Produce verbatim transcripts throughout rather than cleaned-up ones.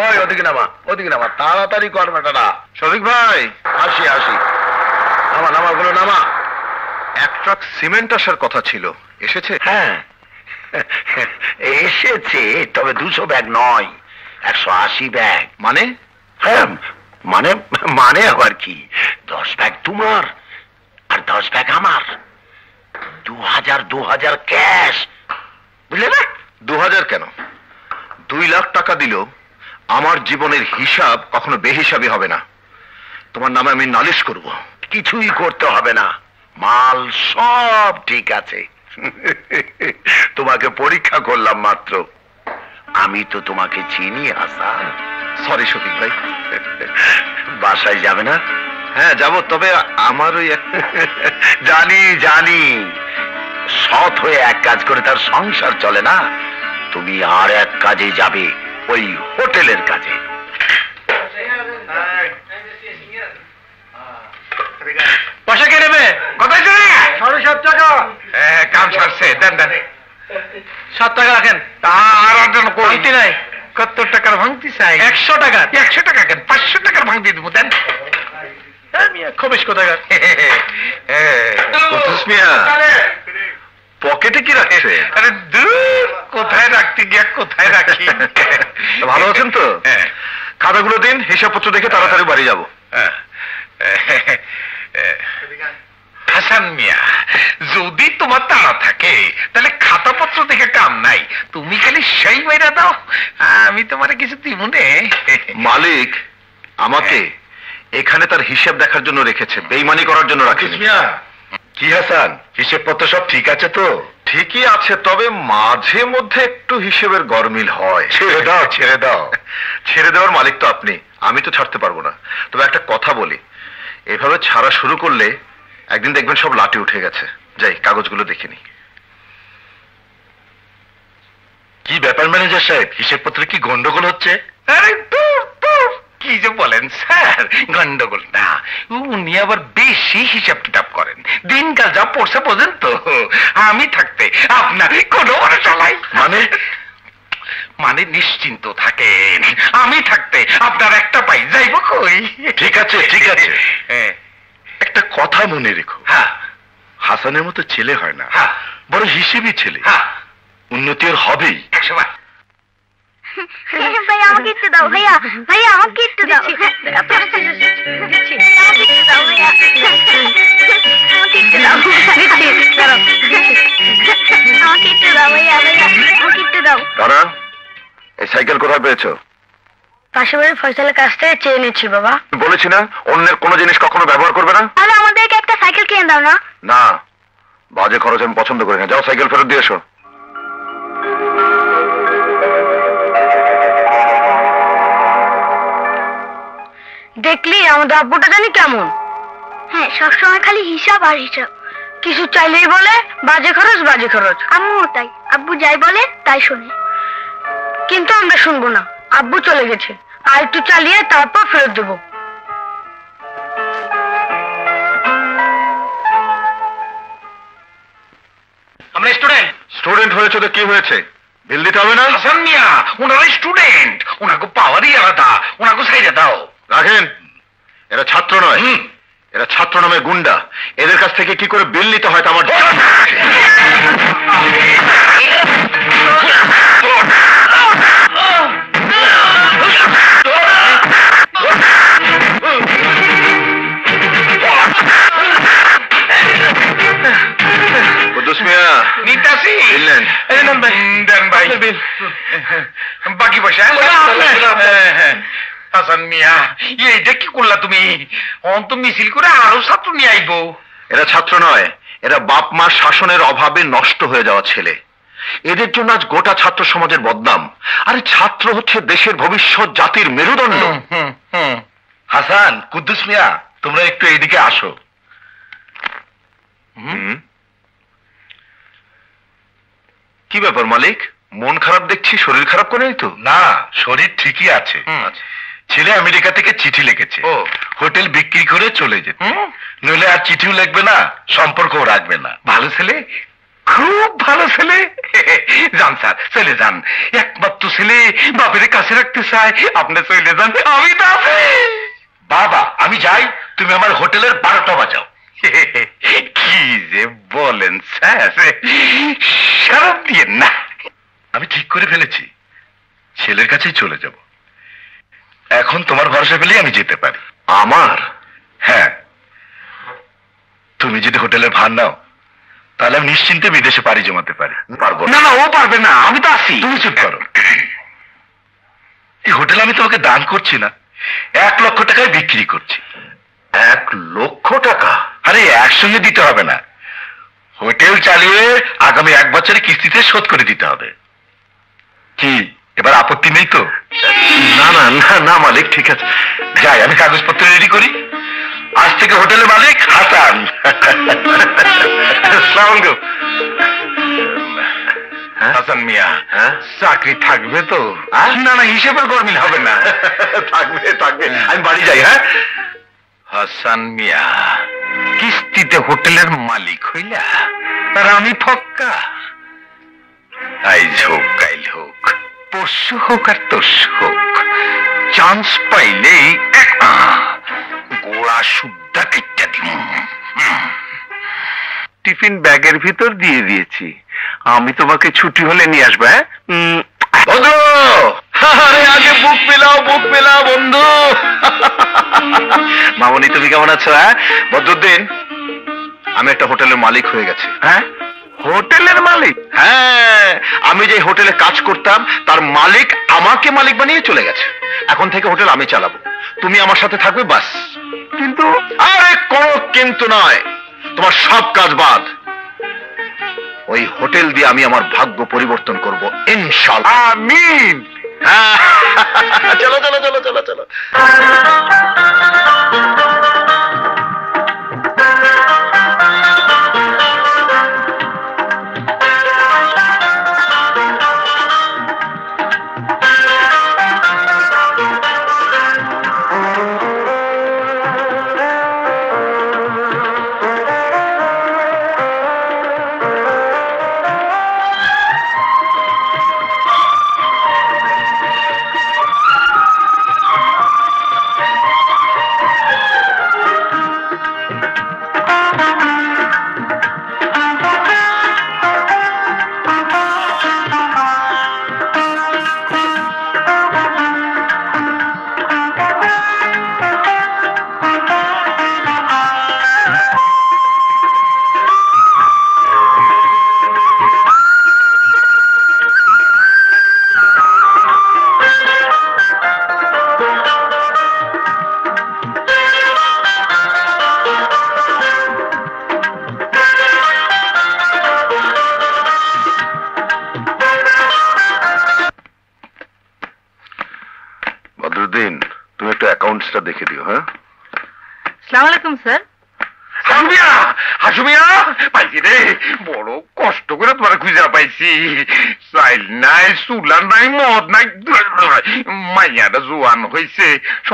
ওই ওদিকে নামা, ওদিকে নামা, তাড়াতাড়ি কর বেটাটা। শফিক ভাই আসি আসি, নামা নামা গুলো নামা। এক ট্রাক সিমেন্ট আসার কথা ছিল, এসেছে? হ্যাঁ এসেছে, তবে দুশো ব্যাগ নয়, একশো আশি ব্যাগ। মানে? হ্যাঁ মানে মানে আবার কি, দশ ব্যাগ তোমার আর দশ ব্যাগ আমার, দু হাজার দু হাজার ক্যাশ, বুঝলে না? দু হাজার কেন, দুই লাখ টাকা দিল আমার জীবনের হিসাব কখনো বেহিসাবি হবে না। তোমার নামে আমি নালিশ করব। কিছুই করতে হবে না, মাল সব ঠিক আছে। তোমাকে পরীক্ষা করলাম মাত্র, আমি তো তোমাকে চিনি হাসান। সরি শফিক ভাই। বাসায় যাবে না? হ্যাঁ যাব, তবে আমার ওই জানি জানি সৎ হয়ে এক কাজ করে তার সংসার চলে না। তুমি আর এক কাজে যাবে, ওই হোটেলের কাজে। পয়সা কে নেবে? কোথায় চলে? সাড়ে সাত টাকা। হ্যাঁ কাম সারছে, দেন দেন। সাত টাকা রাখেন। আর ভাঙতি নাই, সত্তর টাকার ভাঙতি চাই। একশো টাকা? একশো টাকা কেন, পাঁচশো টাকার ভাঙতি দেবো, দেন। খবিশ কোথাকার। পকেটে কি রাখছে? আরে দূর, কোথায় রাখতে গিয়া কোথায় রাখি। ভালো আছেন তো? খাতাগুলো দিন, হিসাবপত্র দেখে তাড়াতাড়ি বাড়ি যাবো। হাসান মিয়া, যদি তোমার তাড়া থাকে তাহলে খাতাপত্র দেখে কাম নাই, তুমি খালি সেই মেয়েরা দাও। আমি তোমার কিছু দিমুনে। মালিক আমাকে এখানে তার হিসাব দেখার জন্য রেখেছে, বেইমানি করার জন্য রাখিস। মিয়া কি হাসান, হিসেবপত্র সব ঠিক আছে তো? ঠিকই আছে, তবে মাঝে মধ্যে একটু হিসেবের গরমিল হয়। ছেড়ে দাও ছেড়ে দাও। ছেড়ে দেওয়ার মালিক তো আপনি, আমি তো ছাড়তে পারবো না। তবে একটা কথা বলি, এভাবে ছাড়া শুরু করলে একদিন দেখবেন সব লাঠি উঠে গেছে। যাই কাগজগুলো দেখিনি। কি ব্যাপার ম্যানেজার সাহেব, হিসেবপত্রে কি গন্ডগোল হচ্ছে? আরে কি যে বলেন স্যার, গন্ডগোল না, উনি আবার বেশি হিসাব কিতাব করেন। দিনকাল যা পড়ছে বোঝেন তো, আমি থাকতে আপনার কোনো চলাই। মানে মানে নিশ্চিন্ত থাকেন, আমি থাকতে আপনার একটা পাই যাইব কই। ঠিক আছে ঠিক আছে, একটা কথা মনে রেখো। হ্যাঁ, হাসানের মতো ছেলে হয় না। হ্যাঁ, বড় হিসেবি ছেলে। হ্যাঁ, উন্নতি আর হবেই। একবার ভাইয়া আমাকে একটু দাও, ভাইয়া ভাইয়া আমাকে একটু দাও, আমাকে একটু দাও ভাইয়া, আমাকে একটু দাও। তারা এই সাইকেল কোথায় পেয়েছো? পাশের বাড়ির ফয়সালের কাছ থেকে চেয়ে নিচ্ছি। বাবা বলেছি না অন্যের কোনো জিনিস কখনো ব্যবহার করবে না। তাহলে আমাদেরকে একটা সাইকেল কিনে দাও না। না, বাজে খরচ আমি পছন্দ করি না। যাও সাইকেল ফেরত দিয়ে এসো। দেখলি আমাদের আব্বুটা জানি কেমন। হ্যাঁ, সবসময় খালি হিসাব আর হিসাব, কিছু চাইলেই বলে বাজে খরচ বাজে খরচ। আমিও তাই, আব্বু যাই বলে তাই শুনি। কিন্তু আমরা শুনবো না, আব্বু চলে গেছে, আর একটু চালিয়ে তারপর ফেরত দেবো। আমরা স্টুডেন্ট। স্টুডেন্ট হয়েছে তো কি হয়েছে, বিল দিতে হবে না? হাসান মিয়া ওনারা স্টুডেন্ট, ওনাকে পাওয়ারই আলাদা, ওনাকে সাইডে দাও। রাখেন, এরা ছাত্র নয়, এরা ছাত্র নামে গুন্ডা। এদের কাছ থেকে কি করে বিল নিতে হয় তা আমার জানা নেই। কুদ্দুস মিয়া নিতাসি বিলেন এলেন দেন ভাই বিল, বাকি পয়সা। হাসান মিয়া এইটা কি করলা তুমি? অন্ত মিছিল করে আরো ছাত্র নিয়ে আইব। এরা ছাত্র নয়, এরা বাপ মা শাসনের অভাবে নষ্ট হয়ে যাওয়া ছেলে। এদের জন্য আজ গোটা ছাত্র সমাজের বদনাম। আরে ছাত্র হচ্ছে দেশের ভবিষ্যৎ, জাতির মেরুদণ্ড। হাসান, কুদ্দুস মিয়া তোমরা একটু এইদিকে আসো। হুম, কি ব্যাপার মালিক, মন খারাপ দেখছি? শরীর খারাপ করে নাই তো? না, শরীর ঠিকই আছে। ছেলে আমেরিকা থেকে চিঠি লিখেছে, হোটেল বিক্রি করে চলে যেতে, নইলে আর চিঠিও লিখবে না, সম্পর্কও রাখবে না। ভালো ছেলে, খুব ভালো ছেলে। যান স্যার, চলে যান, একমাত্র ছেলে, বাপের কাছে রাখতে চায়, আপনি চলে যান। আমি তো বাবা, আমি যাই, তুমি আমার হোটেলের বারোটা বাজাও। কি যে বলেন স্যার, সারা দিয়ে না, আমি ঠিক করে ফেলেছি ছেলের কাছেই চলে যাব। এখন তোমার ভরসা পেলেই আমি যেতে পারি। আমার? হ্যাঁ, তুমি যদি হোটেলের ভাড়া নাও তাহলে আমি নিশ্চিন্তে বিদেশে পাড়ি জমাতে পারি। পারবো না। না, ও পারবে না, আমি তো আসি। তুমি চুপ করো। এই হোটেল আমি তোমাকে দান করছি না, এক লক্ষ টাকায় বিক্রি করছি। এক লক্ষ টাকা? আরে একসঙ্গে দিতে হবে না, হোটেল চালিয়ে আগামী এক বছরে কিস্তিতে শোধ করে দিতে হবে। কি এবার আপত্তি নেই তো? না না না না মালিক, ঠিক আছে, যাই আমি কাগজপত্র রেডি করি। আজ থেকে হোটেলের মালিক হাসান। হাসান মিয়া, চাকরি থাকবে তো? না না, হিসেবের গরমিল হবে না, থাকবে থাকবে। আমি বাড়ি যাই। হ্যাঁ, হাসান মিয়া কিস্তিতে হোটেলের মালিক হইলা, আর আমি ফক্কা। আইজ হোক কাইল হোক পরশু হোক আর তরশু হোক, চান্স পাইলেই গোড়া সুদ্ধা কেটে দিব। টিফিন ব্যাগের ভিতর দিয়ে দিয়েছি, আমি তোমাকে ছুটি হলে নিয়ে আসবো। আগে বুক মেলাও, বুক মেলাও বন্ধু। মামনি তুমি কেমন আছো? হ্যাঁ বদরুদ্দিন, আমি একটা হোটেলের মালিক হয়ে গেছি। হ্যাঁ, হোটেলের মালিক? হ্যাঁ, আমি যে হোটেলে কাজ করতাম তার মালিক আমাকে মালিক বানিয়ে চলে গেছে। এখন থেকে হোটেল আমি চালাবো, তুমি আমার সাথে থাকবে বাস। কিন্তু? আরে কোনো কিন্তু নয়, তোমার সব কাজ বাদ। ওই হোটেল দিয়ে আমি আমার ভাগ্য পরিবর্তন করবো ইনশাআল্লাহ। আমিন। চলো চলো চলো চলো চলো।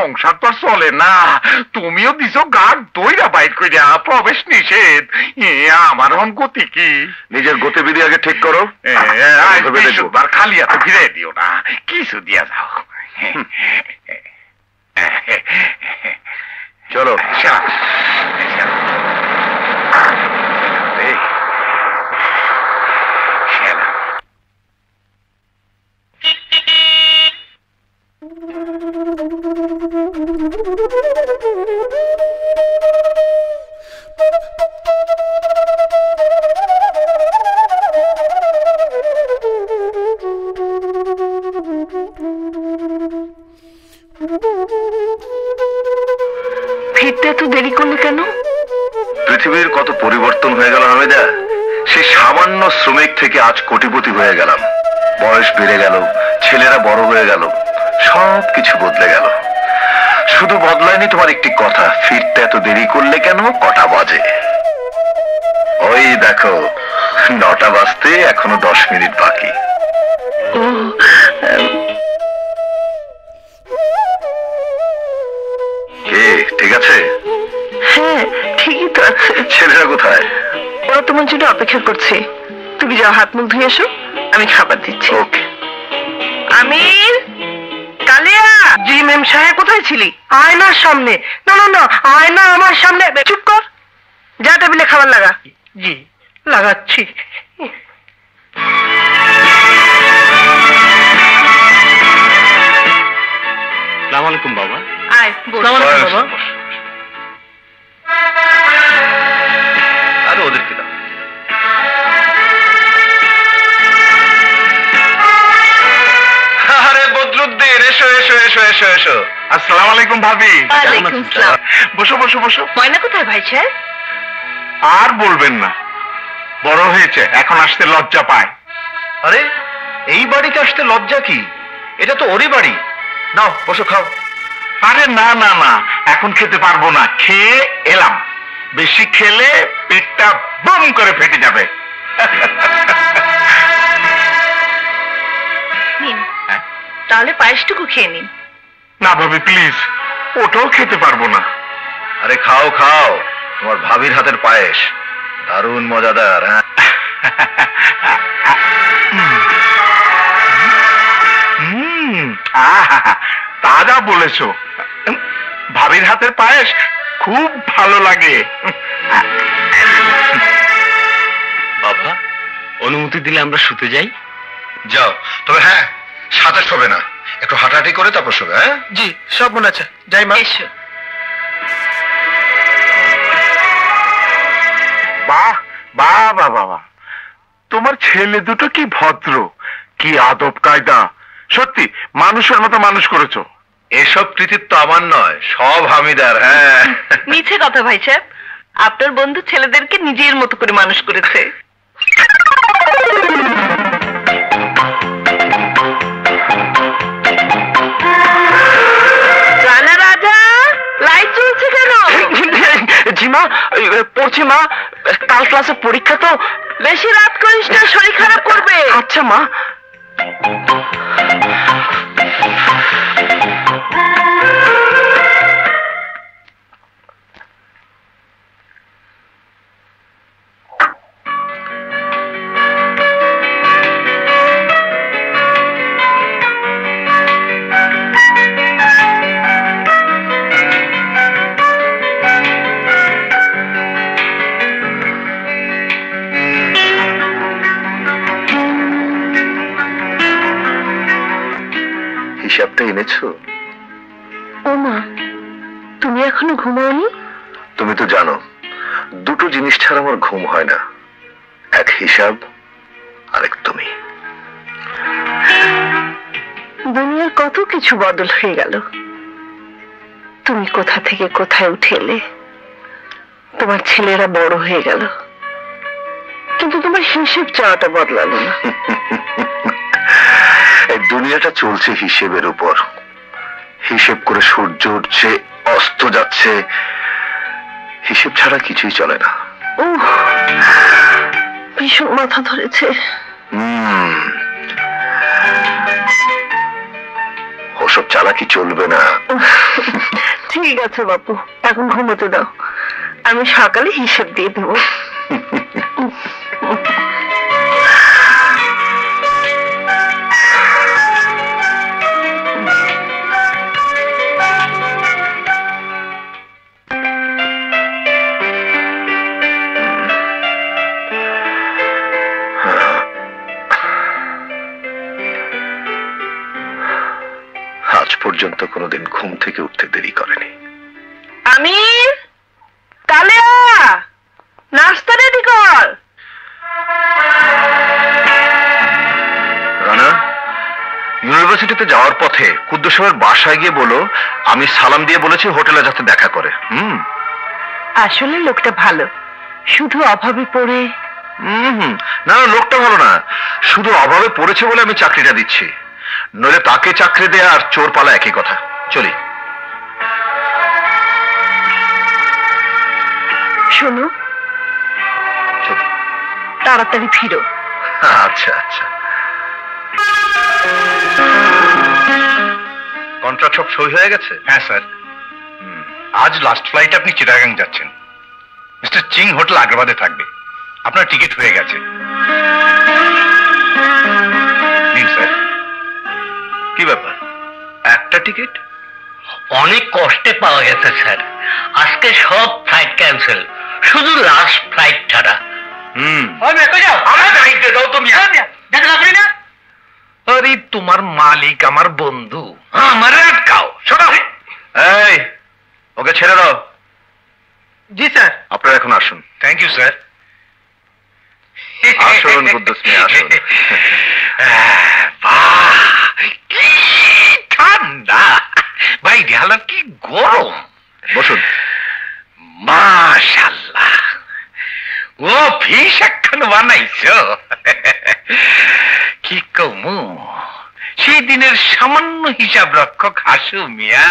সংসার তো চলে না, তুমিও দিছো গাছ দইরা বাইর কইরা, প্রবেশ নিষেধ। আমার মন গতি কি? নিজের গতিবিধি আগে ঠিক করো, খালি হাতে ফিরাই দিও না, কিছু দিয়া যাও। চলো অপেক্ষা করছি। তুমি যাও হাত মুখ ধুয়ে এসো, আমি খাবার দিচ্ছি। আমির, কালিয়া। জি ম্যাম সাহেব, কোথায় ছিলি? আয়নার সামনে। না না না, আয়না আমার সামনে। চুপ কর, যা টেবিলে খাবার লাগা। জি লাগাচ্ছি। আসসালামু আলাইকুম বাবা। আয় বস। আসসালামু আলাইকুম বাবা। আরে ওদেরকে দাও। আরে বদরুদ্দিন, এসো এসো এসো এসো এসো। আসসালামু আলাইকুম ভাবি। ওয়ালাইকুম সালাম। বসো বসো বসো। ময়না কোথায় ভাই সাহেব? আর বলবেন না, বড় হয়েছে, এখন আসতে লজ্জা পায়। আরে এই বাড়িতে আসতে লজ্জা কি? এটা তো ওরই বাড়ি। নাও বসো, খাও। আরে না না না, এখন খেতে পারবো না, খেয়ে এলাম। বেশি খেলে পেটটা বম করে ফেটে যাবে। তাহলে পায়েসটুকু খেয়ে নিন। না ভাবি প্লিজ, ওটাও খেতে পারবো না। আরে খাও খাও, তোমার ভাবির হাতের পায়েস দারুণ মজাদার। হ্যাঁ তাজা বলেছো, ভাবির হাতের পায়েস খুব ভালো লাগে। বাবা অনুমতি দিলে আমরা শুতে যাই? যাও, তবে হ্যাঁ সাথে শোবে না, একটু হাঁটাহাঁটি করে তারপর শোবে। হ্যাঁ জি, সব মনে আছে। যাই মা। বাহ বাবা বাবা, তোমার ছেলে দুটো কি ভদ্র, কি আদব কায়দা, সত্যি মানুষের মতো মানুষ করেছো। এসব কৃতিত্ব আমার নয়, সব হামিদার। হ্যাঁ মিছে কথা ভাই সাহেব, আপনার বন্ধু ছেলেদেরকে নিজের মতো করে মানুষ করেছে। রানা রাজা, লাইট চলছে কেন? জিমা পড়ছি মা, কাল ক্লাসে পরীক্ষা তো। বেশি রাত করিস না, শরীর খারাপ করবে। আচ্ছা মা। তুমি এখনো ঘুমাওনি? তুমি তো জানো দুটো জিনিস ছাড়া আমার ঘুম হয় না, এক হিসাব আর এক তুমি। দুনিয়ার কত কিছু বদল হয়ে গেল, তুমি কোথা থেকে কোথায় উঠে এলে, তোমার ছেলেরা বড় হয়ে গেল, কিন্তু তোমার হিসেব চাওয়াটা বদলালো না। এই দুনিয়াটা চলছে হিসেবের উপর, হিসেব করে সূর্য উঠছে, অস্ত যাচ্ছে, হিসেব ছাড়া কিছুই চলে না। ভীষণ মাথা ধরেছে। ওসব চালাকি চলবে না। ঠিক আছে বাপু, এখন ঘুমোতে দাও, আমি সকালে হিসেব দিয়ে দেবো। পর্যন্ত কোনোদিন ঘুম থেকে উঠতে দেরি করেনি। আমির, কালিয়া, নাস্তা রেডি কর। রানা, ইউনিভার্সিটিতে যাওয়ার পথে কুদ্দুস সাহেবের বাসায় গিয়ে বলো আমি সালাম দিয়ে বলেছি হোটেলে যাতে দেখা করে। হুম আসলে লোকটা ভালো, শুধু অভাবে পড়ে। হুম না না, লোকটা ভালো না, শুধু অভাবে পড়েছে বলে আমি চাকরিটা দিচ্ছি, নইলে তাকে চাকরি দেয়া আর চোর পালা একই কথা। চলি। শোনো, তাড়াতাড়ি ফিরো। আচ্ছা আচ্ছা। কন্ট্রাক্ট সব সই হয়ে গেছে? হ্যাঁ স্যার, আজ লাস্ট ফ্লাইট আপনি চিটাগাং যাচ্ছেন। মিস্টার চিং হোটেল আগ্রাবাদে থাকবে, আপনার টিকিট হয়ে গেছে। কি ব্যাপার? একটা টিকিট অনেক কষ্টে পাওয়া গেছে স্যার, আজকে সব ফ্লাইট ক্যান্সেল, শুধু লাস্ট ফ্লাইট ছাড়া। হুম আরে তোমার মালিক আমার বন্ধু, আমার আটকাও। এই ওকে ছেড়ে দাও। জি স্যার। আপনারা এখন আসুন। Thank you sir. আসুন কুদ্দুস মিয়া আসুন। কি ঠান্ডা ভাই, হালার কি গরম। বসুন। মাশাআল্লাহ, ও ফিশ একখান বানাইছো। কি কমু, সেই দিনের সামান্য হিসাব রক্ষক হাসু মিয়া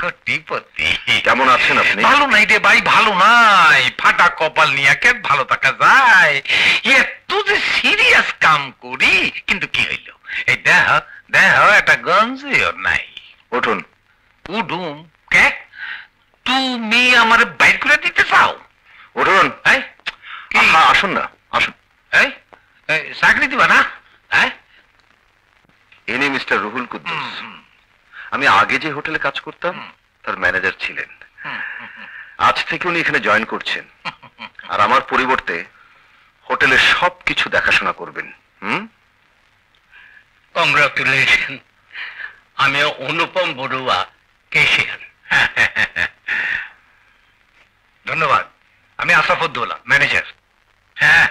কোটিপতি। কেমন আছেন আপনি? ভালো নাই রে ভাই, ভালো নাই। ফাটা কপাল নিয়ে কে ভালো থাকা যায়? এত যে সিরিয়াস কাম করি, কিন্তু কি হইল এই দেহ দেহ একটা গঞ্জিও নাই। উঠুন। উঠুন কে? তুমি আমার বাইর করে দিতে চাও? উঠুন। হ্যাঁ আসুন না, আসুন। হ্যাঁ চাকরি দিবা না? হ্যাঁ ইনি মিস্টার রুহুল কুদ্দুস। আমি আগে যে হোটেলে কাজ করতাম তার ম্যানেজার ছিলেন। আজ থেকে উনি এখানে জয়েন করছেন, আর আমার পরিবর্তে হোটেলে সব কিছু দেখাশোনা করবেন। হুম কংগ্রাচুলেশন। আমি অনুপম বড়ুয়া ক্যাশিয়ার। ধন্যবাদ। আমি আসাফউদ্দৌলা ম্যানেজার।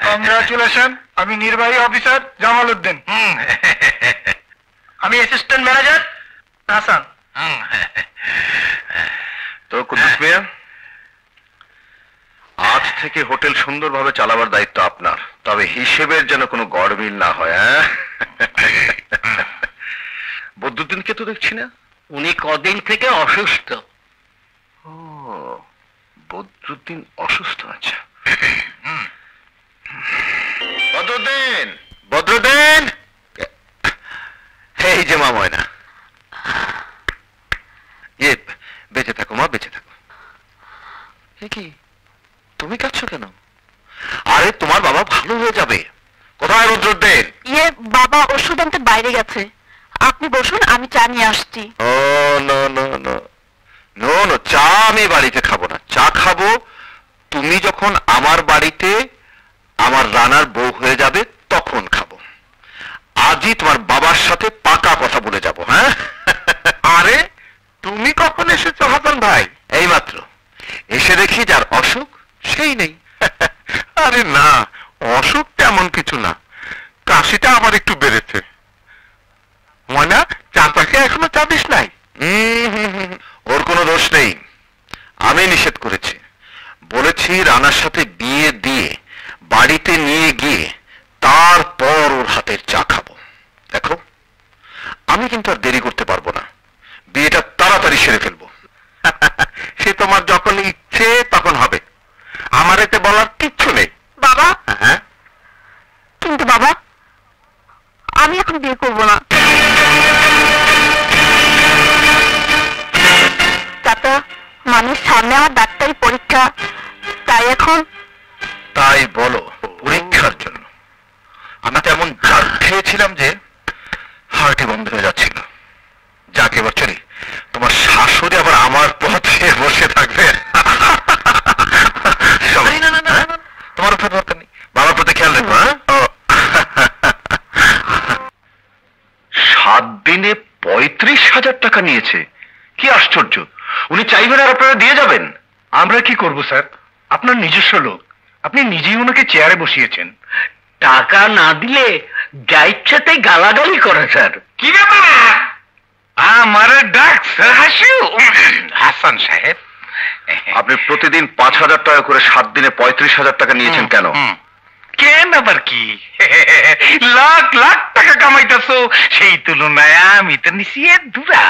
কংগ্রাচুলেশন। আমি নির্বাহী অফিসার জামালউদ্দিন। আমি অ্যাসিস্ট্যান্ট ম্যানেজার হাসান। তো কুদ্দুস মিয়া, আজ থেকে হোটেল সুন্দরভাবে চালাবার দায়িত্ব আপনার, তবে হিসেবের যেন কোনো গড়মিল না হয়। বদরুদ্দিনকে তো দেখছি না, উনি কদিন থেকে অসুস্থ। ও বদরুদ্দিন অসুস্থ। আচ্ছা বদরুদ্দিন, বদরুদ্দিন এই যে মা ময়না, বেঁচে থাকো মা, বেঁচে থাকো। কি তুমি কাঁদছো কেন? আরে তোমার বাবা ভালো হয়ে যাবে। কোথায় বদরুদ্দিন? ইয়ে বাবা ওষুধ আনতে বাইরে গেছে, আপনি বসুন আমি চা নিয়ে আসছি। ও no no no no no চা আমি বাড়িতে খাবো না। চা খাবো তুমি যখন আমার বাড়িতে আমার রানার বউ হয়ে যাবে তখন খাবো। আজই তোমার বাবার সাথে পাকা কথা বলে যাবো। হ্যাঁ আরে তুমি কখন এসেছো হাসান ভাই? এই মাত্র এসে দেখি যার অসুখ সেই নেই। আরে না, অসুখ তেমন কিছু না, কাশিটা আবার একটু বেড়েছে। ময়না চাপাকে এখনো চাপিস নাই। ওর কোনো দোষ নেই, আমি নিষেধ করেছি। বলেছি রানার সাথে বিয়ে দিয়ে বাড়িতে নিয়ে গিয়ে তারপর ওর হাতের চা খাবো। দেখো আমি কিন্তু আর দেরি করতে পারবো না, বিয়েটা তাড়াতাড়ি সেরে ফেলবো। সে তোমার যখন ইচ্ছে তখন হবে, আমার এতে বলার কিচ্ছু নেই। বাবা হ্যাঁ, কিন্তু বাবা আমি এখন বিয়ে করবো না। চাচা মানুষ সামনে আমার ডাক্তারি পরীক্ষা, তাই এখন। তাই বলো পরীক্ষার জন্য? আমি তেমন ঝাল খেয়েছিলাম যে হার্টই বন্ধ হয়ে যাচ্ছিল। যাকে এবার চলি, তোমার শাশুড়ি আবার আমার পথে বসে থাকবে। তোমার উপর দরকার নেই, বাবার পথে খেয়াল রাখবো। সাত দিনে পঁয়ত্রিশ হাজার টাকা নিয়েছে। কি আশ্চর্য, উনি চাইবেন আর আপনারা দিয়ে যাবেন? আমরা কি করব স্যার, আপনার নিজস্ব লোক, আপনি নিজেই ওনাকে চেয়ারে বসিয়েছেন। টাকা না দিলে যা ইচ্ছাতে গালাগালি করে স্যার। কি ব্যাপার? আমার ডাক্তার হাসু হাসান সাহেব, আপনি প্রতিদিন পাঁচ হাজার টাকা করে সাত দিনে পঁয়ত্রিশ হাজার টাকা নিয়েছেন কেন? কেন আবার কি, লাখ লাখ টাকা কামাইতেছো, সেই তুলনায় আমি তো নিচি এর দুরা।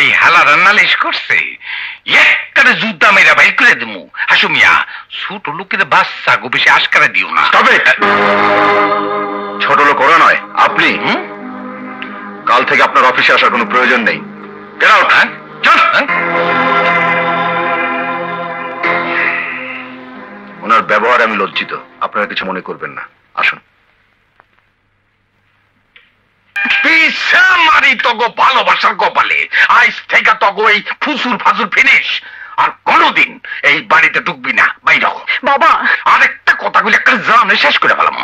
এই হালার নালিশ করছে, একটারে জুতা মেরা বাইর করে দেবো। হাসু মিয়া, ছোট লোকের বাচ্চা গো বেশি আশকারা দিও না। তবে ছোট লোক ওরা নয় আপনি। কাল থেকে আপনার অফিসে আসার কোনো প্রয়োজন নেই। Get out. হ্যাঁ চল। ওনার ব্যবহার আমি লজ্জিত, আপনারা কিছু মনে করবেন না। আসুন। পিছা মারি তগো ভালোবাসার কপালে, আজ থেকে তগো এই ফুসুর ফাসুর ফিনিশ, আর কোনদিন এই বাড়িতে ঢুকবি না, বাইরে হও। বাবা আরেকটা কথাগুলো একটা জানে শেষ করে ফেলাম,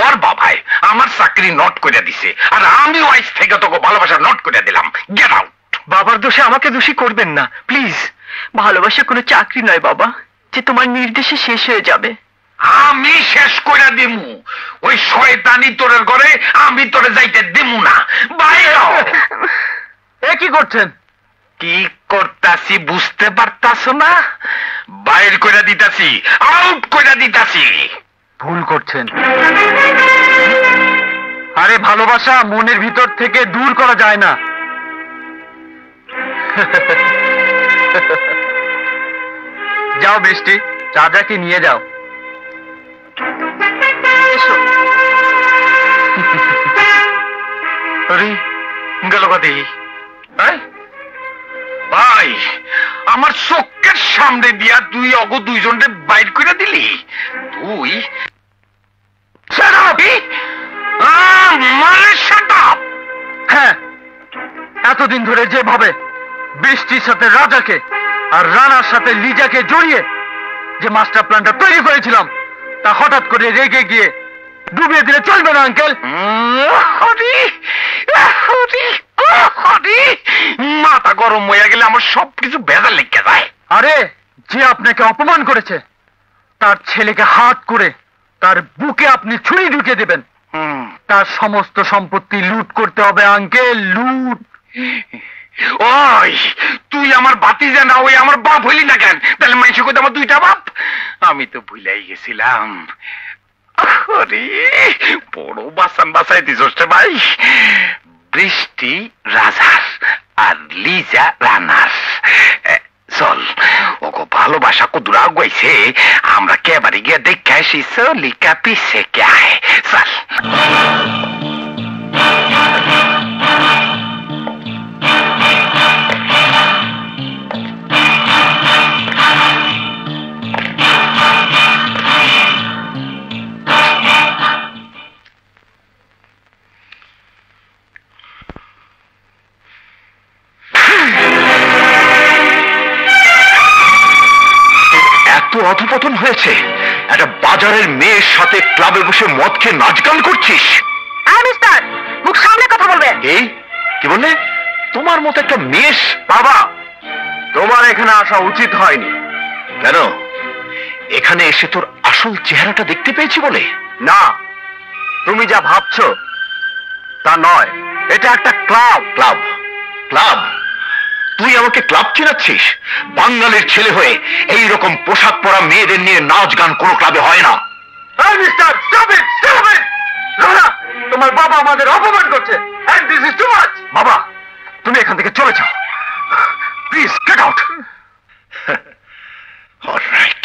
ওর বাবায় আমার চাকরি নোট করে দিছে, আর আমিও আজ থেকে তোকে ভালোবাসা নোট করে দিলাম, গেট আউট। বাবার দোষে আমাকে দোষী করবেন না প্লিজ, ভালোবাসা কোনো চাকরি নয় বাবা, যে তোমার নির্দেশে শেষ হয়ে যাবে। আমি শেষ করে দিমু, ওই শয়তানি তোরের ঘরে আমি তোরে যাইতে দিমু না, বাইরে হও। এ কি করছেন? কি করতাছি বুঝতে পারতাছ না? বাইর করে দিতাছি, আউট করে দিতাছি। ভুল করছেন। আরে ভালোবাসা মনের ভিতর থেকে দূর করা যায় না। যাও বৃষ্টি, রাজাকে নিয়ে যাও। আরে গেল কদি ভাই, আমার চোখের সামনে দিয়া তুই অগো দুইজনকে বাইর করে দিলি। তুই হ্যাঁ, এতদিন ধরে যেভাবে বৃষ্টির সাথে রাজাকে আর রানার সাথে লিজাকে জড়িয়ে যে মাস্টার প্ল্যানটা তৈরি করেছিলাম, তা হঠাৎ করে রেগে গিয়ে ডুবিয়ে দিলে চলবে না আঙ্কেল। মাথা গরম হয়ে গেলে আমার সবকিছু ভেজাল লেগে যায়। আরে যে আপনাকে অপমান করেছে তার ছেলেকে হাত করে তার বুকে আপনি ছুরি ঢুকিয়ে দেবেন, তার সমস্ত সম্পত্তি লুট করতে হবে আঙ্কেল, লুট। ওই তুই আমার ভাতিজা না, ওই আমার বাপ হইলি না কেন? তাহলে মানুষের কথা আমার দুইটা বাপ, আমি তো ভুলেই গেছিলাম। আরে বড় বাসান বাসায় দিছস ভাই, বৃষ্টি রাজার আর লিজা রানার। চল ওকে ভালোবাসা কদুর আগাইছে, আমরা কেবারে গিয়ে দেখে আসি, চলিকা পিছে কে আয়, চল। অধপতন হয়েছে, একটা বাজারের মেয়ের সাথে ক্লাবে বসে মদ খেয়ে নাচ গান করছিস। মুখ সামনে কথা বলবে। এই কি বললে? তোমার মতো একটা মেয়ে? বাবা তোমার এখানে আসা উচিত হয়নি। কেন? এখানে এসে তোর আসল চেহারাটা দেখতে পেয়েছি বলে? না, তুমি যা ভাবছো তা নয়, এটা একটা ক্লাব। ক্লাব? ক্লাব? তুই আমাকে ক্লাব চেনাচ্ছিস? বাঙালির ছেলে হয়ে এই রকম পোশাক পরা মেয়েদের নিয়ে নাচ গান কোনো ক্লাবে হয় না। তোমার বাবা আমাদের অপমান করছে। বাবা তুমি এখান থেকে চলে যাও প্লিজ, গেট আউট। অলরাইট।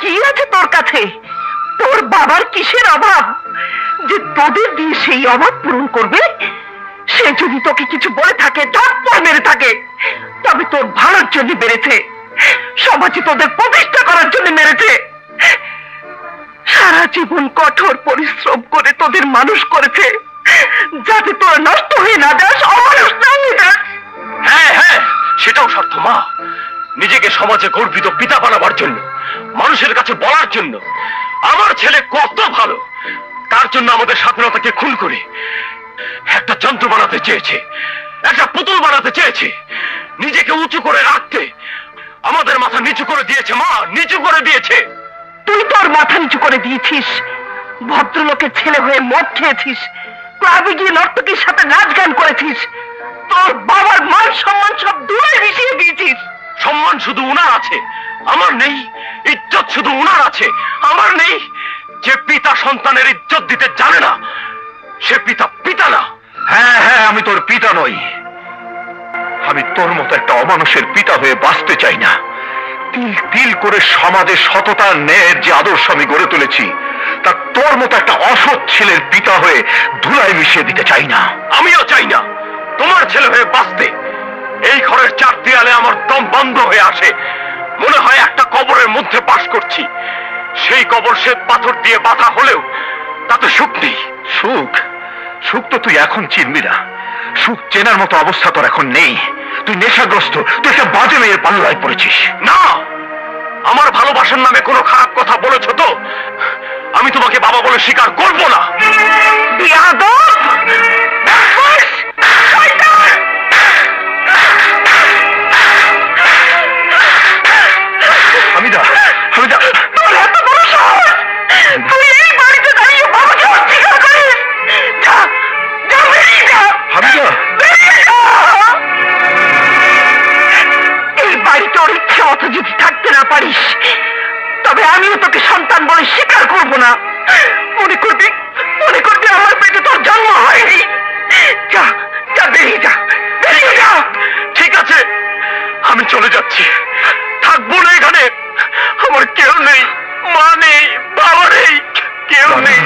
কি আছে তোর কাছে? তোর বাবার কিসের অভাব যে তোদের দিয়ে সেই অভাব পূরণ করবে? সে যদি তোকে কিছু বলে থাকে, থাপ্পড় মেরে থাকে, তবে তোর ভালোর জন্য মেরেছে, সমাজে তোদের প্রতিষ্ঠা করার জন্য মেরেছে। সারা জীবন কঠোর পরিশ্রম করে তোদের মানুষ করেছে যাতে তোরা নষ্ট হয়ে না যাস, অমানুষ না হয়ে যাস। হ্যাঁ হ্যাঁ, সেটাও স্বার্থ মা, নিজেকে সমাজে গর্বিত পিতা বানাবার জন্য, মানুষের কাছে বলার জন্য। আমার ছেলে কত ভালো, তার জন্য আমাদের স্বাধীনতাকে খুন করে একটা যন্ত্র বানাতে চেয়েছে, একটা পুতুল বানাতে চেয়েছে, নিজেকে উঁচু করে রাখতে। আমাদের মাথা নিচু করে দিয়েছে মা, নিচু করে দিয়েছে। তুই তোর মাথা নিচু করে দিয়েছিস, ভদ্রলোকের ছেলে হয়ে মদ খেয়েছিস, ক্লাবে গিয়ে নর্তকীর সাথে নাচ গান করেছিস, তোর বাবার মান সম্মান সব দূরে মিশিয়ে দিয়েছিস। সম্মান শুধু উনার আছে, আমার নেই। ইজ্জত শুধু উনার আছে, আমার নেই। যে পিতা সন্তানের ইজ্জত দিতে জানে না সে পিতা পিতা না। হ্যাঁ হ্যাঁ, আমি তোর পিতা নই, আমি তোর মতো একটা অমানুষের পিতা হয়ে বাঁচতে চাই না। তিল তিল করে সমাজে সততার ন্যায়ের যে আদর্শ আমি গড়ে তুলেছি তা তোর মতো একটা অসৎ ছেলের পিতা হয়ে ধুলায় মিশিয়ে দিতে চাই না। আমিও চাই না তোমার ছেলে হয়ে বাঁচতে। এই ঘরের চার দেয়ালে আমার দম বন্ধ হয়ে আসে, মনে হয় একটা কবরের মধ্যে বাস করছি। সেই কবর শ্বেত পাথর দিয়ে বাঁধা হলেও তাতে সুখ নেই। সুখ? সুখ তো তুই এখন চিনবি না, সুখ চেনার মতো অবস্থা তোর এখন নেই। তুই নেশাগ্রস্ত, তুই একটা বাজে মেয়ের পাল্লায় পড়েছিস। না, আমার ভালোবাসার নামে কোনো খারাপ কথা বলেছ তো? আমি তোমাকে বাবা বলে স্বীকার করবো না। হামিদা, হামিদা, এই বাড়িতে ওর ইচ্ছে মতো যদি থাকতে না পারিস তবে আমিও তোকে সন্তান বলে স্বীকার করবো না। মনে করবি, মনে করবি আমার পেটে তোর জন্ম হয়নি। যা, যা, বেরিয়ে যা, বেরিয়ে যা। ঠিক আছে, আমি চলে যাচ্ছি, থাকবো না এখানে। আমার কেউ নেই, মা নেই, বাবা নেই, কেউ নেই।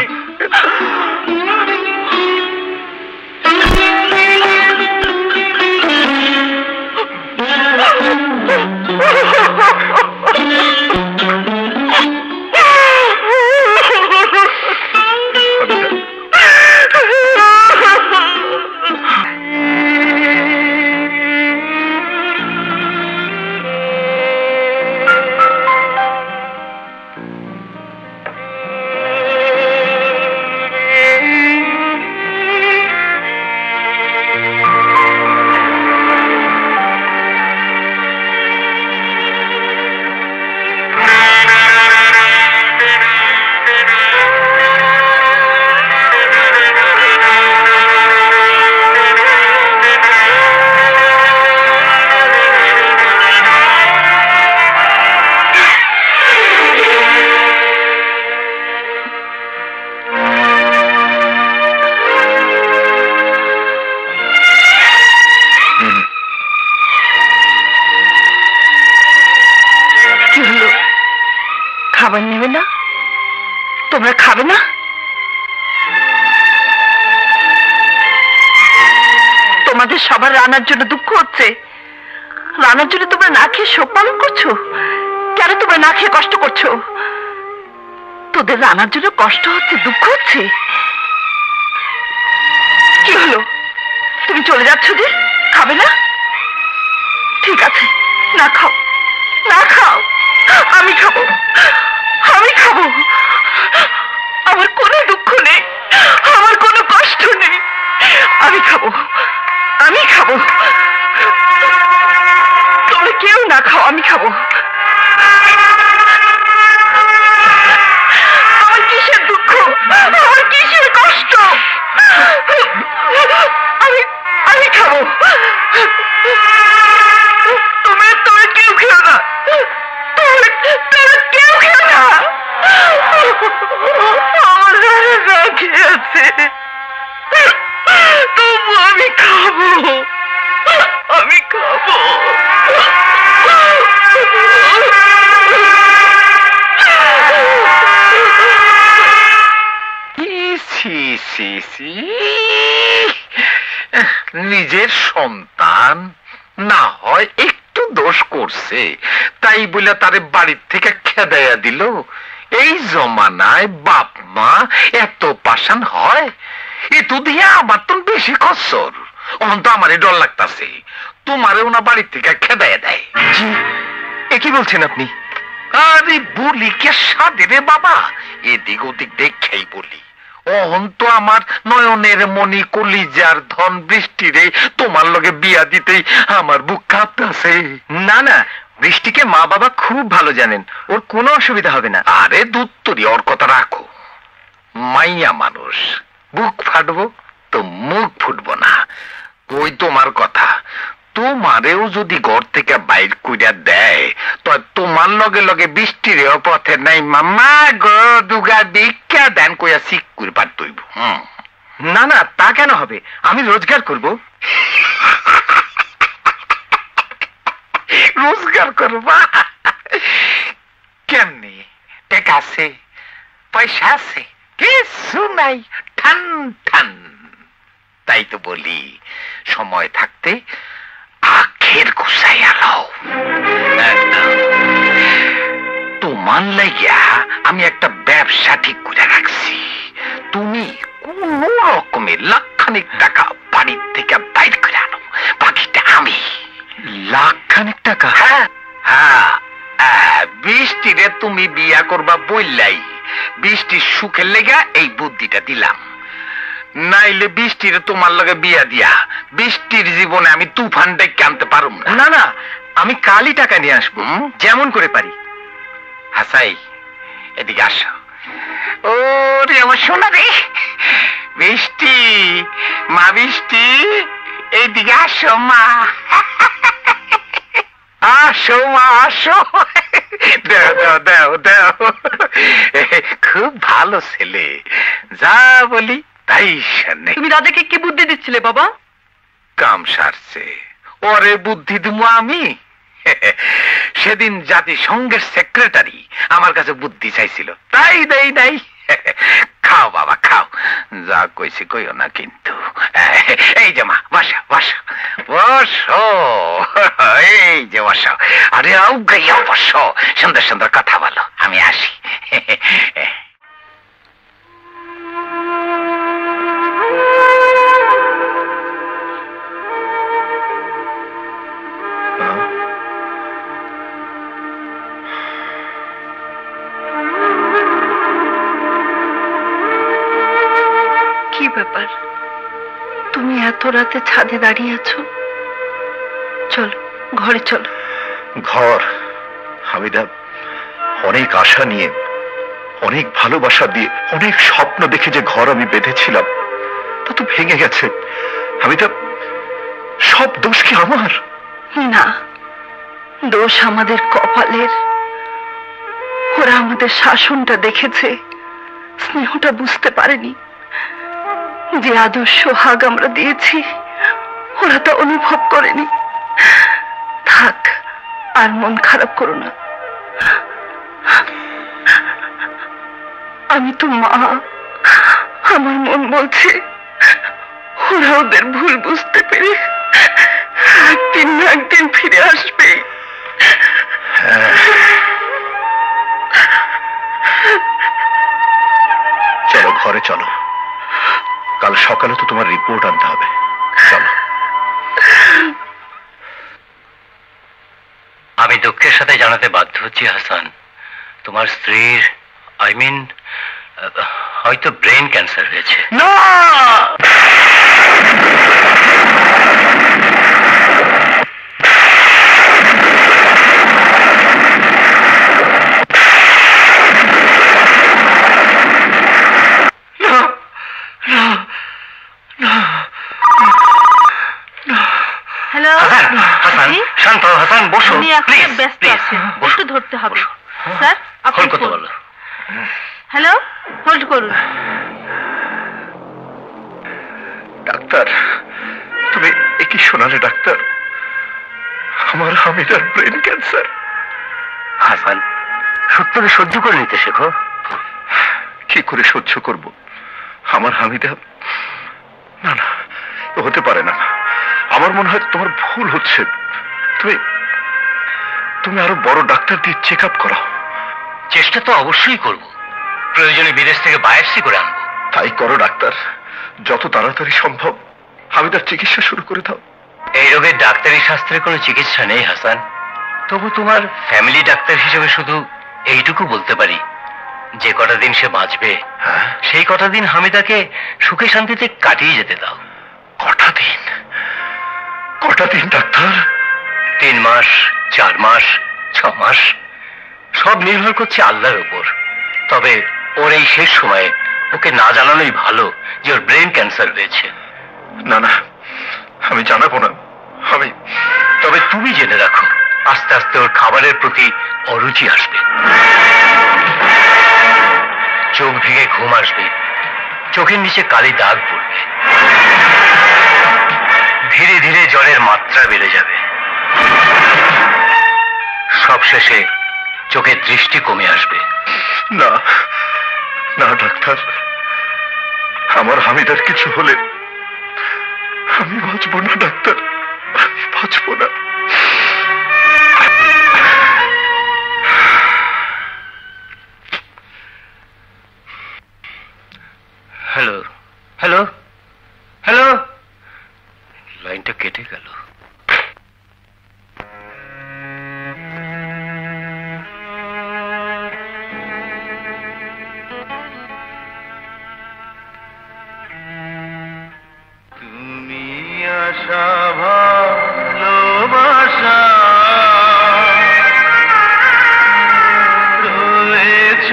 খাবার নেবে না? তোমরা খাবে না? তোমাদের সবার রানার জন্য দুঃখ হচ্ছে। রানার জন্য তোমরা না খেয়ে শোক পালন করছো। কেন তোমরা না খেয়ে কষ্ট করছো? তোদের রানার জন্য কষ্ট হচ্ছে, দুঃখ হচ্ছে। কি হলো, তুমি চলে যাচ্ছ যে? খাবে না? ঠিক আছে, না খাও, না খাও, আমি খাবো, আমি খাবো। আমার কোনো দুঃখ নেই, আমার কোনো কষ্ট নেই, আমি খাবো, আমি খাবো। তোমরা কেউ না খাও, আমি খাবো। আমার কিসের দুঃখ, আমার কিসের কষ্ট? আমি আমি খাবো। তোমরা তোমরা কেউ খেও না, তোমরা তোমরা কেউ খেও না। আমার রানা খেয়েছে, তবু আমি খাবো, আমি খাবো। নিজের সন্তান না হয় একটু দোষ করছে, তাই বলে তারে বাড়ির থেকে খেদাইয়া দিল। এই জমানায় বাপ মা এত পাশান হয়? এ তো দিয়া আমার তো বেশি খসর। অহন তো আমারই ডর লাগতাছে তোমারে ওনা বাড়ির থেকে খেদাইয়া দেয়। জি, এ কি বলছেন আপনি? আরে বলি কে সাধে রে বাবা, এদিক ওদিক দেখেই বলি। অহন তো আমার নয়নের মনি কলিজার ধন বৃষ্টি রে তোমার লগে বিয়া দিতেই আমার বুক কাঁপতাছে। না না, বৃষ্টিকে মা বাবা খুব ভালো জানেন, ওর কোনো অসুবিধা হবে না। আরে দূর তরি, ওর কথা রাখো। মাইয়া মানুষ, বুক ফাটবো তো মুখ ফুটবো না। ওই তোমার কথা, তোমারেও যদি ঘর থেকে বাইর কইরা দেয় তো তোমার লগে লগে বৃষ্টির পথে নাই মামা গো দুগা বিখ্যা দেন কইয়া শিক করে পার তৈব। না না, তা কেন হবে, আমি রোজগার করব। রোজগার করবা কেমনি? টেকা আছে, পয়সা আছে, কিছু নাই, ঠান ঠান। তাই তো বলি সময় থাকতে আখের গুছাইয়া লও। তোমার লাগিয়া আমি একটা ব্যবসা ঠিক করে রাখছি, তুমি কোন রকমের লাখখানেক টাকা বাড়ির থেকে বাইর করে আনো, বাকিটা আমি। লাখখানেক টাকা? হ্যাঁ হ্যাঁ, বৃষ্টিরে তুমি বিয়া করবা বললাই, বৃষ্টির সুখের লেগা এই বুদ্ধিটা দিলাম। নাইলে বৃষ্টির তোমার লগে বিয়া দিয়া বৃষ্টির জীবনে আমি তুফান ডেকে আনতে পারুম না। না না, আমি কালই টাকা নিয়ে আসবো যেমন করে পারি। হাসাই, এদিকে আসো। ওরে আমার সোনা রে, বৃষ্টি মা, বৃষ্টি এদিকে আসো মা, আসো মা, আসো। দেও দেও দেও দেও, খুব ভালো ছেলে, যা বলি তাই শোনে। তুমি রাজাকে কি বুদ্ধি দিচ্ছিলে বাবা? কাম সারছে, ওরে বুদ্ধি দিমু আমি? সেদিন জাতিসংঘের সেক্রেটারি আমার কাছে বুদ্ধি চাইছিল, তাই দেই নাই। খাও বাবা খাও, যা কইছি কইও না কিন্তু। এই যে মা, বসো বসো বসো, এই যে বসো। আরে আউ গাইয়া বসো, সুন্দর সুন্দর কথা বলো, আমি আসি। ব্যাপার, তুমি এত রাতে ছাদে দাঁড়িয়ে আছো? চলো ঘরে চলো। ঘর? হামিদা অনেক আশা নিয়ে, অনেক ভালোবাসা দিয়ে, অনেক স্বপ্ন দেখে যে ঘর আমি বেঁধেছিলাম তা তো ভেঙে গেছে। হামিদা, সব দোষ কি আমার? না, দোষ আমাদের কপালের। ওরা আমাদের শাসনটা দেখেছে, স্নেহটা বুঝতে পারেনি। যে আদর্শ হাগ আমরা দিয়েছি ওরা তা অনুভব করেনি। থাক, আর মন খারাপ করো না। আমি তো মা, আমার মন বলছে ওরা ওদের ভুল বুঝতে পেরে একদিন না একদিন ফিরে আসবে। চলো ঘরে চলো, কাল সকালে তো তোমার রিপোর্ট আনতে হবে। চলো। আমি দুঃখের সাথে জানাতে বাধ্য হচ্ছি হাসান, তোমার স্ত্রীর আই মিন হয়তো ব্রেন ক্যান্সার হয়েছে। না সহ্য করে নিতে শেখো। কি করে সহ্য করব? আমার হামিদা, না না হতে পারে না, আমার মনে হয় তোমার ভুল হচ্ছে। তুমি তুমি আরো বড় ডাক্তার দিয়ে চেক আপ করাও। চেষ্টা তো অবশ্যই করব, প্রয়োজনে বিদেশ থেকে বায়োপসি করে আনবো। তাই করো ডাক্তার, যত তাড়াতাড়ি সম্ভব হামিদার চিকিৎসা শুরু করে দাও। এই রোগের ডাক্তারি শাস্ত্রে কোনো চিকিৎসা নেই হাসান, তবু তোমার ফ্যামিলি ডাক্তার হিসেবে শুধু এইটুকু বলতে পারি, যে কটা দিন সে বাঁচবে সেই কটা দিন হামিদাকে সুখে শান্তিতে কাটিয়ে যেতে দাও। কটা দিন? কটা দিন ডাক্তার? তিন মাস, চার মাস, ছ মাস, সব নির্ভর করছে আল্লাহর উপর। তবে ওর এই শেষ সময়ে ওকে না জানানোই ভালো যে ওর ব্রেন ক্যান্সার হয়েছে। না না আমি জানাবো না আমি। তবে তুমি জেনে রাখো, আস্তে আস্তে ওর খাবারের প্রতি অরুচি আসবে, চোখ ভেঙে ঘুম আসবে, চোখের নিচে কালি দাগ পড়বে, ধীরে ধীরে জ্বরের মাত্রা বেড়ে যাবে, সবশেষে চোখের দৃষ্টি কমে আসবে। না না ডাক্তার, আমার হামিদার কিছু হলে আমি বাঁচবো না ডাক্তার, আমি বাঁচবো না। হ্যালো হ্যালো হ্যালো, লাইনটা কেটে গেল। তুমি আশা ভালোবাসা রয়েছ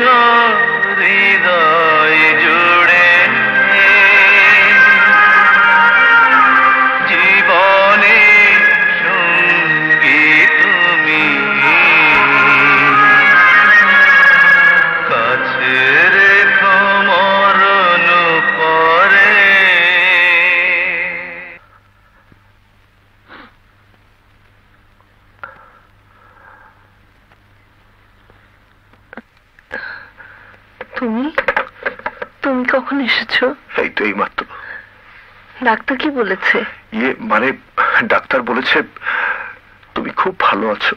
ডাক্তার? কি বলেছে? ইয়ে মানে ডাক্তার বলেছে তুমি খুব ভালো আছো।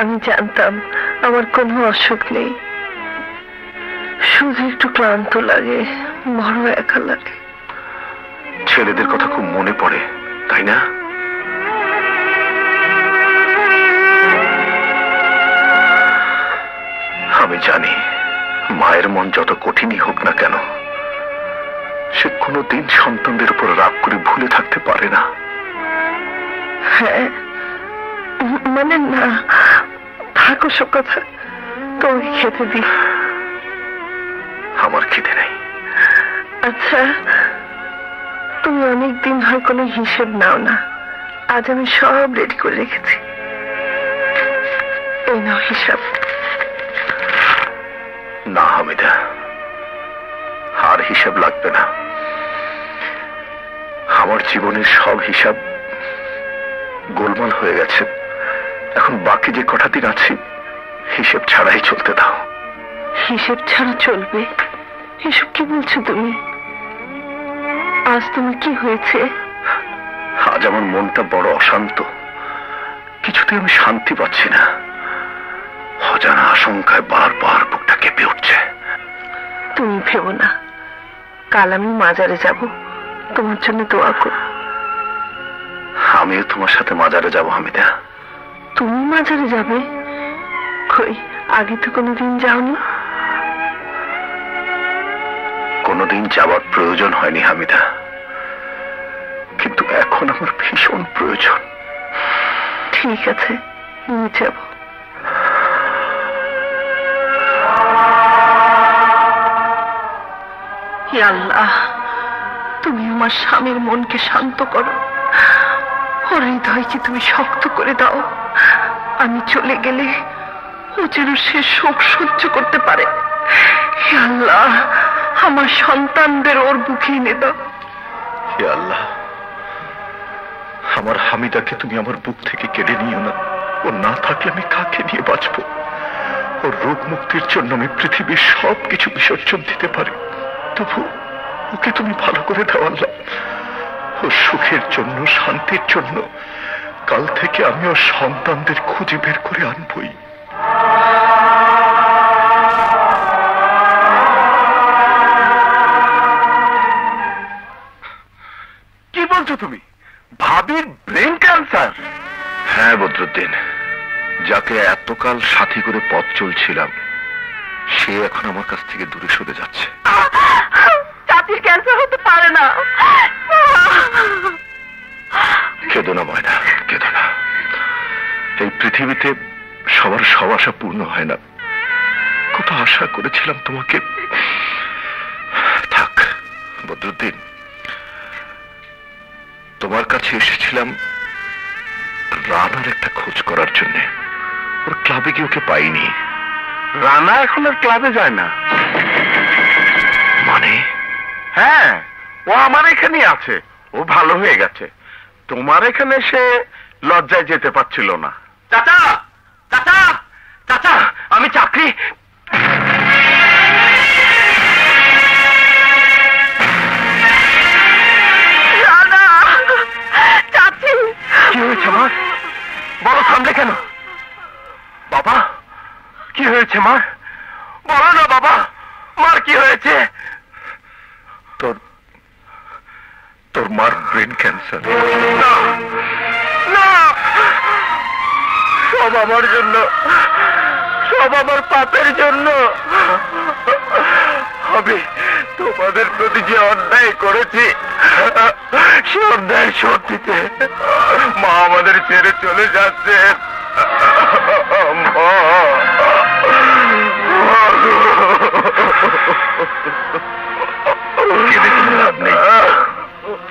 আমি জানতাম আমার কোনো অসুখ নেই, শুধু একটু ক্লান্ত লাগে, বড় একা লাগে। ছেলেদের কথা খুব মনে পড়ে তাই না? আমি জানি মায়ের মন যত কঠিনই হোক না কেন, সে কোনোদিন সন্তানদের উপর রাগ করে ভুলে থাকতে পারে না। হ্যাঁ মানে না, থাকো সব কথা, তুমি খেতে দি, আমার খেতে নাই। আচ্ছা তুমি অনেকদিন হয় কোনো হিসেব নাও না, আজ আমি সব রেডি করে রেখেছি, এই নাও হিসাব। না হামিদা, আর হিসাব লাগবে না, আমার জীবনের সব হিসাব গোলমাল হয়ে গেছে, এখন বাকি যে কটা দিন আছে হিসেব ছাড়াই চলতে দাও। হিসেব ছাড়া চলবে? এসব কি বলছো তুমি? আজ তোমার কি হয়েছে? আজ আমার মনটা বড় অশান্ত, কিছুতে আমি শান্তি পাচ্ছি না, অজানা আশঙ্কায় বারবার বুকটা কেঁপে উঠছে। তুমি ভেবো না, কাল আমি মাজারে যাব, তোমার জন্য দোয়া কর। আমিও তোমার সাথে মাজারে যাব হামিদা। তুমি মাজারে যাবে? কই আগে তো কোনোদিন যাওনি। কোনোদিন যাওয়ার প্রয়োজন হয়নি হামিদা, কিন্তু এখন আমার ভীষণ প্রয়োজন। ঠিক আছে, আমি যাব। হে আল্লাহ, তুমি আমার স্বামীর মনকে শান্ত করো, ওর হৃদয়কে তুমি শক্ত করে দাও। আমি চলে গেলে ও যেন সে শোক সহ্য করতে পারে। হে আল্লাহ, আমার সন্তানদের ওর বুকে এনে দাও। হে আল্লাহ, আমার হামিদাকে তুমি আমার বুক থেকে কেড়ে নিও না। ও না থাকলে আমি কাকে নিয়ে বাঁচব? ওর রোগ মুক্তির জন্য আমি পৃথিবীর সব কিছু বিসর্জন দিতে পারি, তবু ওকে তুমি ভালো করে দাও আল্লাহ। ওর সুখের জন্য, শান্তির জন্য কাল থেকে আমি ওর সন্তানদের খুঁজে বের করে আনবই। কি বলছো তুমি? ভাবির ব্রেন ক্যান্সার? হ্যাঁ বদরুদ্দিন, যাকে এতকাল সাথী করে পথ চলছিলাম সে এখন আমার কাছ থেকে দূরে সরে যাচ্ছে। চাচির ক্যান্সার হতে পারে না। কেঁদো না ময়না, কেঁদো না। এই পৃথিবীতে সবার সব আশা পূর্ণ হয় না। কত আশা করেছিলাম তোমাকে। থাক বদরুদ্দিন, তোমার কাছে এসেছিলাম রানার একটা খোঁজ করার জন্য। ওর ক্লাবে গিয়ে ওকে পাইনি। রানা এখন আর ক্লাবে যায় না। মানে? হ্যাঁ, ও আমার এখানে আছে, ও ভালো হয়ে গেছে। তোমার এখানে সে লজ্জায় যেতে পারছিল না। চাচা, চাচা, চাচা, আমি চাকরি বড় সামনে কেন? বাবা কি হয়েছে মা? বলো না বাবা, মার কি হয়েছে? তোর তোর মার ব্রেন ক্যান্সার। সব আমার জন্য, সব আমার পাপের জন্য। আমি তোমাদের প্রতি যে অন্যায় করেছি সে অন্যায় সত্যিতে মা আমাদের ছেড়ে চলে যাচ্ছে।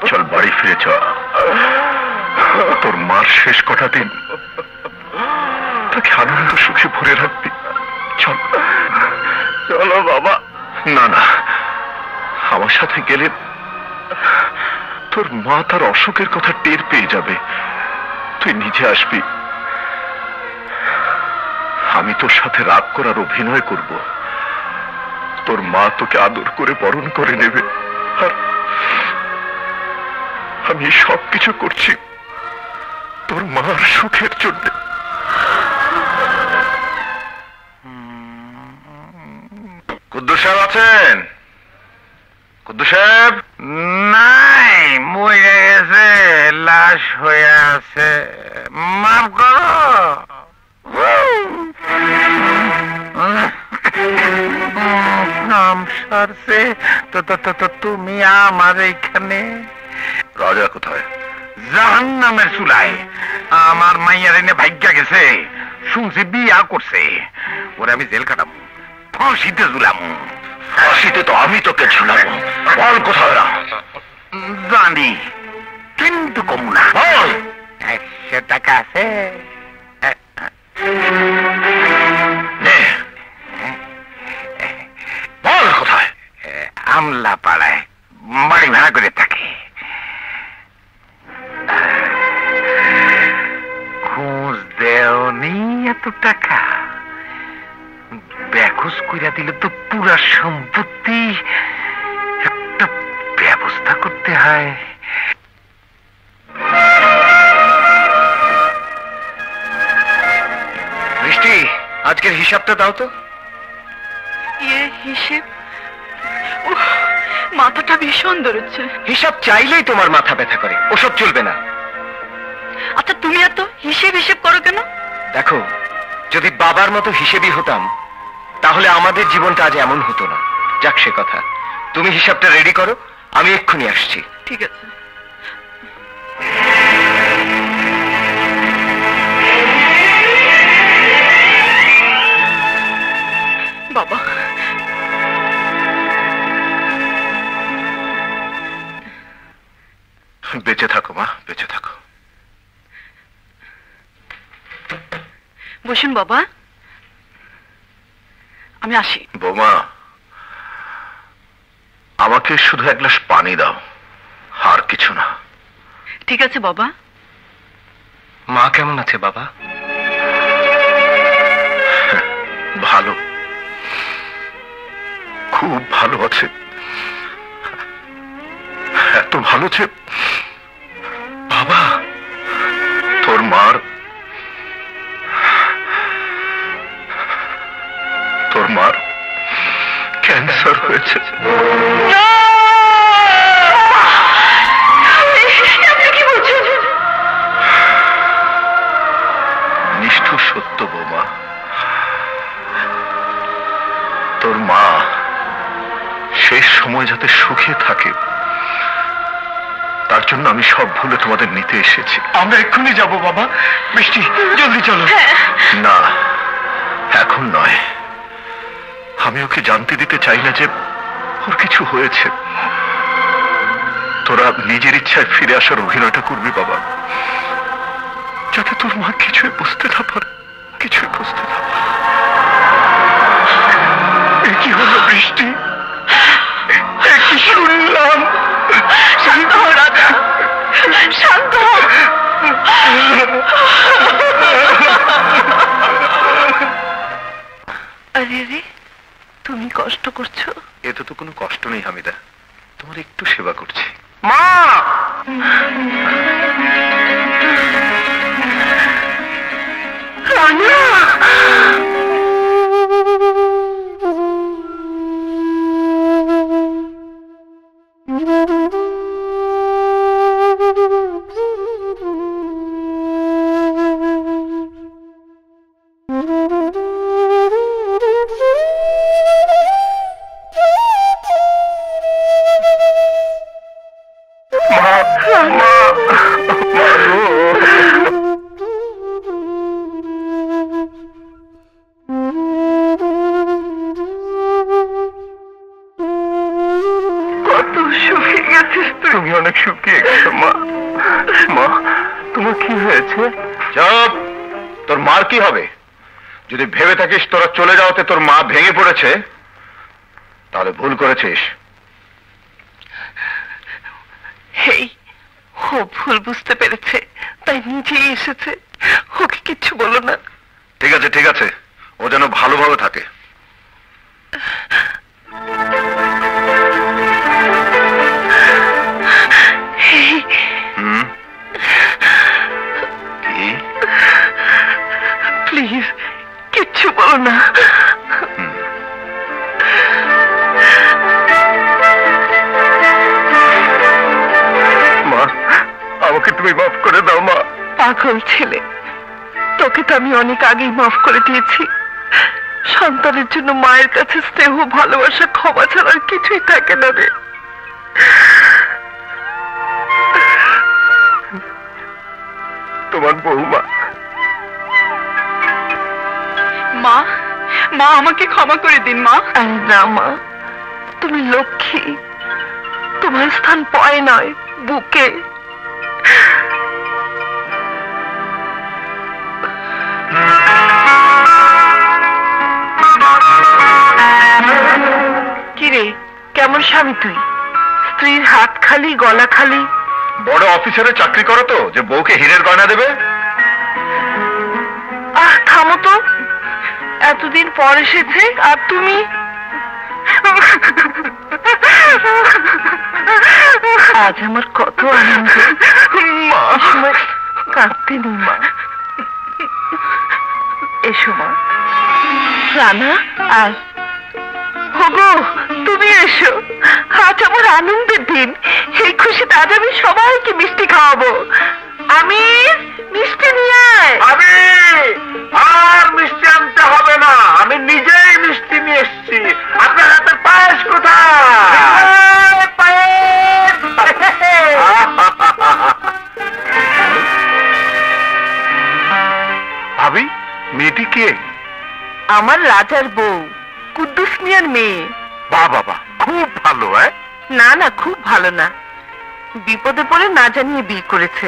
চল বাড়ি ফিরে চল। তোর মার শেষ কটা দিন তাকে আনন্দ সুখে ভরে রাখবি। চল, চলো বাবা। না না, আমার সাথে গেলে তোর মা তার অসুখের কথা টের পেয়ে যাবে। তুই নিজে আসবি। আমি তোর সাথে রাগ করার অভিনয় করব, তোর মা তোকে আদর করে বরণ করে নেবে। আর আমি সবকিছু করছি তোর মার সুখের জন্য। কুদ্দুস সাহেব আছেন? কুদ্দুস সাহেব নাই, মরে গেছে, লাশ হয়ে আছে। মাফ করো। তুমি আমার এইখানে? রাজা কোথায়? জাহান্নামের চুলায়। আমার মাইয়ার এনে ভাগ্যা গেছে, শুনছি বিয়া করছে। ওরে আমি জেল কাটাবো, ফাঁসিতে ঝুলাবো। ফাঁসিতে তো আমি তোকে ঝুলাবো। বল কোথায়? জানি, কিন্তু কম না। বল। একশো টাকা আছে? বল কোথায়? আমলা পাড়ায় বাড়ি ভাড়া করে থাকে। খোঁজ দেওনি এত টাকা? বেখোজ কইরা দিলে তো পুরা সম্পত্তি। একটা ব্যবস্থা করতে करते हैं। मिष्टी आजकल हिसाब तो दाओ तो ये हिसाब माथाटा भीषण दर्द हिसाब चाहले तुम्हार माथा व्यथा करे ओसब चलबे ना। अच्छा तुम्हें तो हिसेब हिसेब करो क्यों? देखो यदि बाबार मतो हिसेबी होताम ताहले आमादेर जीवनटा आज एमन हतो ना। जाक से कथा तुम हिसाबटा रेडी करो आमी एक्षुनि आसछि। ठीक आछे। बाबा बेঁচে থাকো মা বেঁচে থাকো। বসুন বাবা আমি আসি। বৌমা আমাকে শুধু এক গ্লাস পানি দাও আর কিছু না। ঠিক আছে বাবা। মা কেমন আছে বাবা? ভালো খুব ভালো আছে। এত ভালো আছে বাবা তোর মার তোর মার ক্যান্সার হয়েছে। নিষ্ঠুর সত্য বৌমা তোর মা শেষ সময় যাতে সুখে থাকে তার জন্য আমি সব ভুলে তোমাদের নিতে এসেছি। আমরা এক্ষুনি যাব বাবা। মিষ্টি জলদি চলো। না এখন নয় আমি ওকে জানতে দিতে চাই না যে ওর কিছু হয়েছে। তোরা নিজের ইচ্ছায় ফিরে আসার অভিনয়টা করবি বাবা যাতে তোর মা কিছুই বুঝতে না পারে কিছুই বুঝতে না পারে। এ কি হলো বৃষ্টি? এ কি শুনলাম? শান্ত হও রাজা শান্ত হও। আরে রে তুমি কষ্ট করছো? এতে তো কোনো কষ্ট নেই হামিদা তোমার একটু সেবা করছি। মা তোর মা ভেঙে পড়েছে তাহলে ভুল করেছিস। ও ভুল বুঝতে পেরেছে তাই নিজেই এসেছে ওকে কিছু বলো না। ঠিক আছে ঠিক আছে ও যেন ভালোভাবে থাকে। প্লিজ কিচ্ছু বলো না। তুমি মাফ করে দাও মা। পাগল ছেলে তোকে তো আমি অনেক আগেই মাফ করে দিয়েছি। সন্তানের জন্য মায়ের কাছে স্নেহ ভালোবাসা ক্ষমা ছাড়া আর কিছুই থাকে না রে। তোমার বৌমা মা মা আমাকে ক্ষমা করে দিন মা। আরে না মা তুমি লক্ষ্মী তোমার স্থান পায় নয় বুকে। কিরে কেমন স্বামী তুই? স্ত্রীর হাত খালি গলা খালি। বড় অফিসারে চাকরি করো তো যে বউকে হীরের গয়না দেবে। আহ থামো তো এতদিন পর এসেছে আর তুমি আজ আমার কত আনন্দ, মা আমার কাঁদতে নেই মা। এসো মা, রানা আয়, হগো তুমি এসো, আজ আমার আনন্দের দিন, সেই খুশিতে আজ আমি সবাইকে মিষ্টি খাওয়াবো। আমি মিষ্টি নিয়ে আয়। আমি আর মিষ্টি আনতে হবে না, আমি নিজেই মিষ্টি নিয়ে এসেছি। আপনার হাতের পায়েস কোথায়? পায়েস ভাবি, মেয়েটি কে? আমার রাজার বউ, কুদ্দুস মিয়ার মেয়ে। বা বাবা, খুব ভালো। না না, খুব ভালো না, বিপদে পড়ে না জানিয়ে বিয়ে করেছে।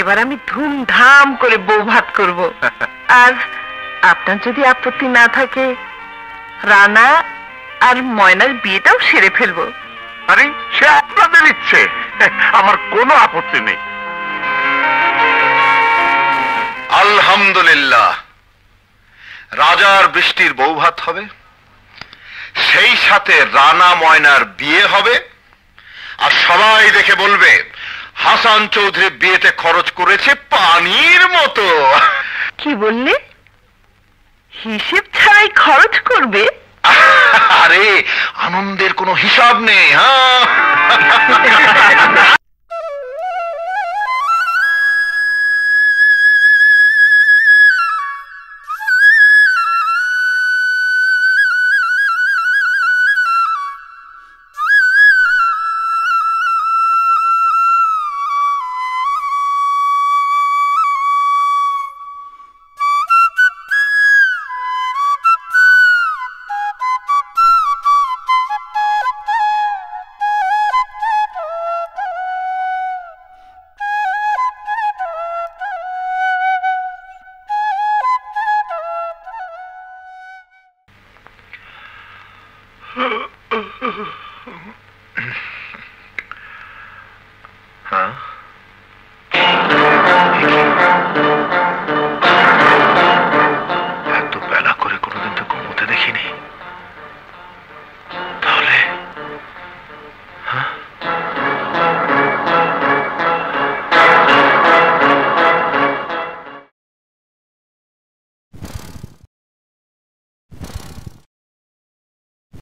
এবার আমি ধুমধাম করে বউ ভাত করব। আর আপনার যদি আপত্তি না থাকে, রানা আর ময়নার বিয়েটাও সেরে ফেলবো। আরে সে আপনাদের ইচ্ছে, আমার কোনো আপত্তি নেই। আলহামদুলিল্লাহ, রাজার বৃষ্টির বউ ভাত হবে, সেই সাথে রানা ময়নার বিয়ে হবে। আর সবাই দেখে বলবে হাসান চৌধুরী বিয়েতে খরচ করেছে পানির মতো। কি বললে, হিসেব ছাড়াই খরচ করবে? আরে আনন্দের কোনো হিসাব নেই। হ্যাঁ,